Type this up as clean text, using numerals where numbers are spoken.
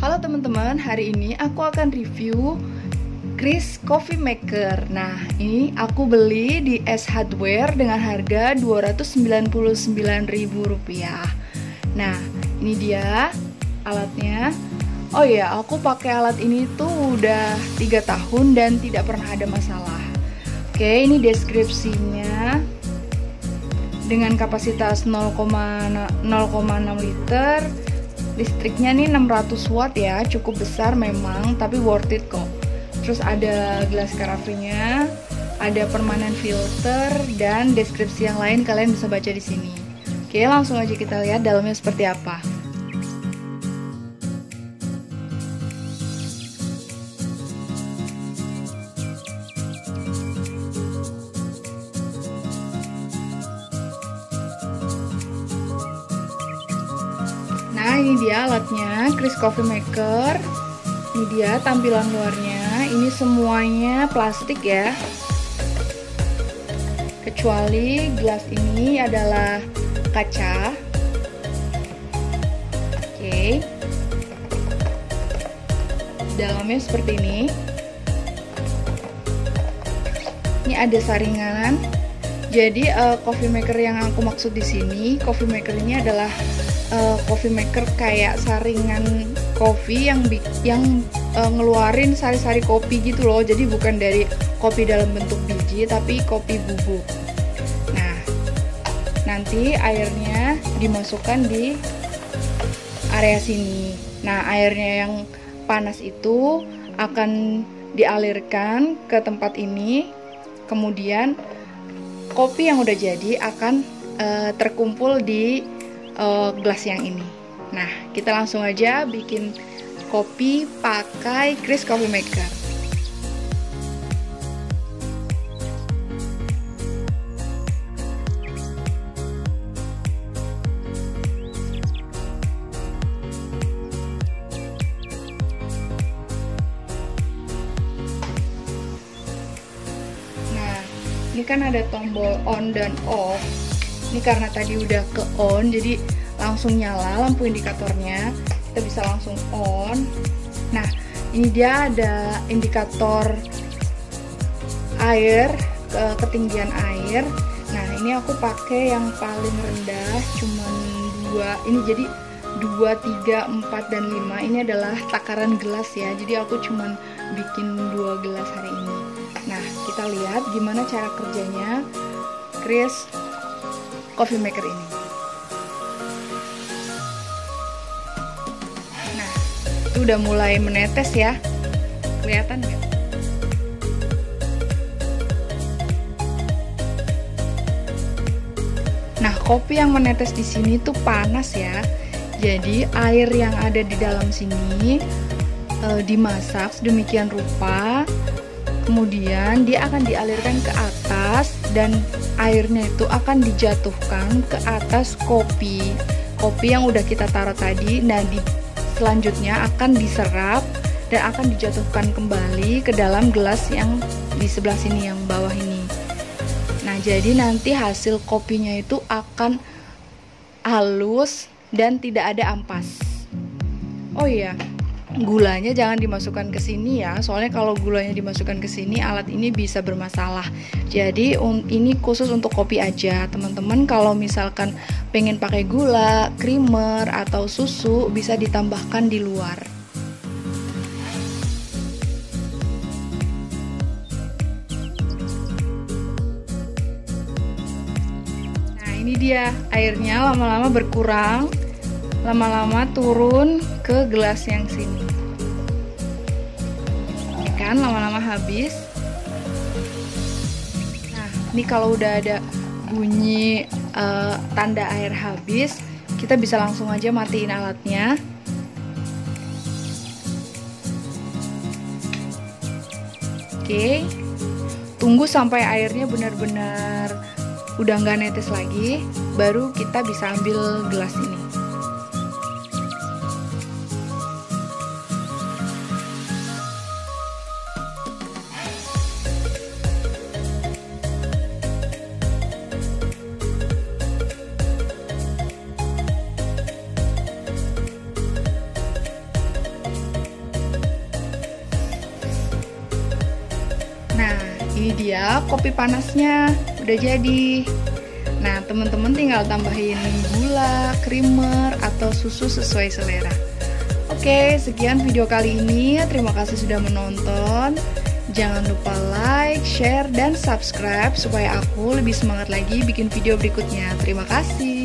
Halo teman-teman, hari ini aku akan review Kris Coffee Maker. Nah, ini aku beli di S Hardware dengan harga Rp299.000. Nah, ini dia alatnya. Oh iya, aku pakai alat ini tuh udah 3 tahun dan tidak pernah ada masalah. Oke, ini deskripsinya. Dengan kapasitas 0,6 liter, listriknya nih 600 watt ya, cukup besar memang, tapi worth it kok. Terus ada gelas karafenya, ada permanen filter, dan deskripsi yang lain kalian bisa baca di sini. Oke, langsung aja kita lihat dalamnya seperti apa. Nah, ini dia alatnya, Kris Coffee Maker. Ini dia tampilan luarnya. Ini semuanya plastik ya, kecuali gelas ini adalah kaca. Oke, dalamnya seperti ini. Ini ada saringan. Jadi coffee maker yang aku maksud di sini, coffee maker ini adalah coffee maker kayak saringan kopi yang ngeluarin sari-sari kopi gitu loh. Jadi bukan dari kopi dalam bentuk biji, tapi kopi bubuk. Nah, nanti airnya dimasukkan di area sini. Nah, airnya yang panas itu akan dialirkan ke tempat ini. Kemudian kopi yang udah jadi akan terkumpul di gelas yang ini. Nah, kita langsung aja bikin kopi pakai Kris Coffee Maker. Nah, ini kan ada tombol on dan off. Ini karena tadi udah ke on, jadi langsung nyala lampu indikatornya, kita bisa langsung on. Nah, ini dia ada indikator air, ketinggian air. Nah, ini aku pakai yang paling rendah, cuman 2. Ini jadi 2, 3, 4, dan 5. Ini adalah takaran gelas ya, jadi aku cuman bikin 2 gelas hari ini. Nah, kita lihat gimana cara kerjanya Kris Coffee Maker ini. Nah, itu udah mulai menetes ya, kelihatan nggak? Nah, kopi yang menetes di sini tuh panas ya, jadi air yang ada di dalam sini dimasak sedemikian rupa, kemudian dia akan dialirkan ke atas dan airnya itu akan dijatuhkan ke atas kopi yang udah kita taruh tadi. Nah, selanjutnya akan diserap dan akan dijatuhkan kembali ke dalam gelas yang di sebelah sini, yang bawah ini. Nah, jadi nanti hasil kopinya itu akan halus dan tidak ada ampas. Oh iya, gulanya jangan dimasukkan ke sini ya, soalnya kalau gulanya dimasukkan ke sini alat ini bisa bermasalah. Jadi ini khusus untuk kopi aja teman-teman. Kalau misalkan pengen pakai gula, creamer, atau susu bisa ditambahkan di luar. Nah, ini dia airnya lama-lama berkurang, lama-lama turun ke gelas yang sini. Ya kan, lama-lama habis. Nah, ini kalau udah ada bunyi tanda air habis, kita bisa langsung aja matiin alatnya. Oke, tunggu sampai airnya benar-benar udah nggak netes lagi, baru kita bisa ambil gelas ini. Ini dia kopi panasnya udah jadi. Nah, teman-teman tinggal tambahin gula, creamer, atau susu sesuai selera. Oke, sekian video kali ini. Terima kasih sudah menonton. Jangan lupa like, share, dan subscribe supaya aku lebih semangat lagi bikin video berikutnya. Terima kasih.